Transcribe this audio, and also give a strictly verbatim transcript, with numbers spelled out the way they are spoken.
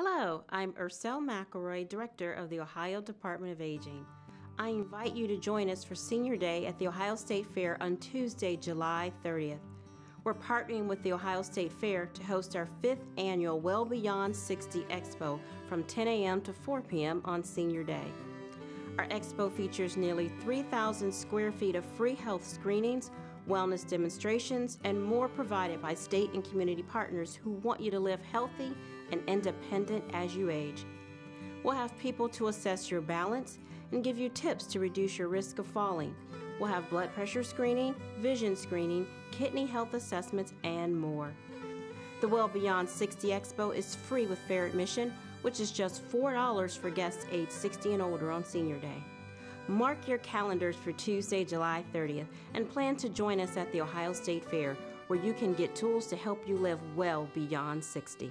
Hello, I'm Ursel McElroy, Director of the Ohio Department of Aging. I invite you to join us for Senior Day at the Ohio State Fair on Tuesday, July thirtieth. We're partnering with the Ohio State Fair to host our fifth annual Well Beyond sixty Expo from ten A M to four P M on Senior Day. Our expo features nearly three thousand square feet of free health screenings, wellness demonstrations, and more provided by state and community partners who want you to live healthy and independent as you age. We'll have people to assess your balance and give you tips to reduce your risk of falling. We'll have blood pressure screening, vision screening, kidney health assessments, and more. The Well Beyond sixty Expo is free with fair admission, which is just four dollars for guests age sixty and older on Senior Day. Mark your calendars for Tuesday, July thirtieth, and plan to join us at the Ohio State Fair, where you can get tools to help you live well beyond sixty.